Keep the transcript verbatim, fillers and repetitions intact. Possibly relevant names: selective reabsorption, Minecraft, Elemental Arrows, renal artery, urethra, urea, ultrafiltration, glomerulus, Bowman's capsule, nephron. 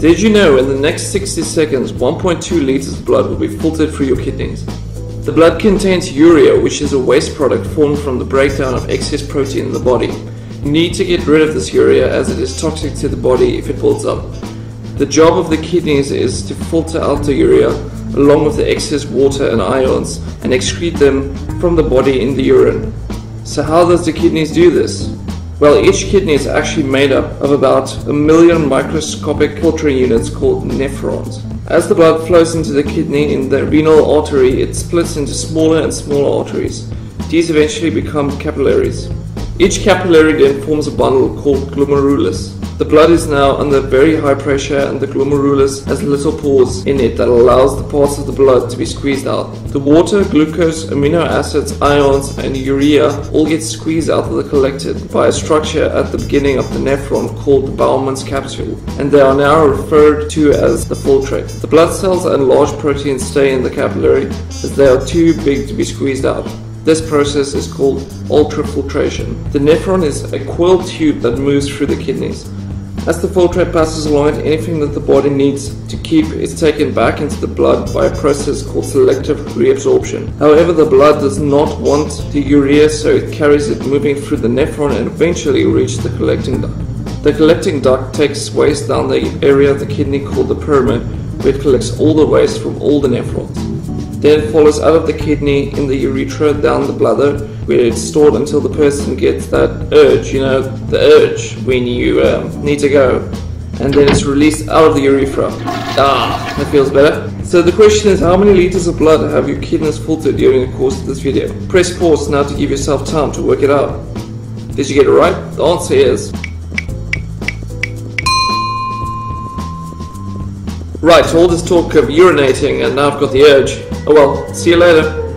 Did you know in the next sixty seconds one point two liters of blood will be filtered through your kidneys? The blood contains urea, which is a waste product formed from the breakdown of excess protein in the body. You need to get rid of this urea as it is toxic to the body if it builds up. The job of the kidneys is to filter out the urea along with the excess water and ions and excrete them from the body in the urine. So how does the kidneys do this? Well, each kidney is actually made up of about a million microscopic filtering units called nephrons. As the blood flows into the kidney in the renal artery, it splits into smaller and smaller arteries. These eventually become capillaries. Each capillary then forms a bundle called glomerulus. The blood is now under very high pressure and the glomerulus has little pores in it that allows the parts of the blood to be squeezed out. The water, glucose, amino acids, ions and urea all get squeezed out of the collected by a structure at the beginning of the nephron called the Bowman's capsule, and they are now referred to as the filtrate. The blood cells and large proteins stay in the capillary as they are too big to be squeezed out. This process is called ultrafiltration. The nephron is a coiled tube that moves through the kidneys. As the filtrate passes along it, anything that the body needs to keep is taken back into the blood by a process called selective reabsorption. However, the blood does not want the urea, so it carries it moving through the nephron and eventually reaches the collecting duct. The collecting duct takes waste down the area of the kidney called the pyramid, where it collects all the waste from all the nephrons. Then it follows out of the kidney in the urethra down the bladder, where it's stored until the person gets that urge, you know, the urge when you um, need to go. And then it's released out of the urethra. Ah, that feels better. So the question is, how many liters of blood have your kidneys filtered during the course of this video? Press pause now to give yourself time to work it out. Did you get it right? The answer is... Right, all this talk of urinating and now I've got the urge. Oh well, see you later.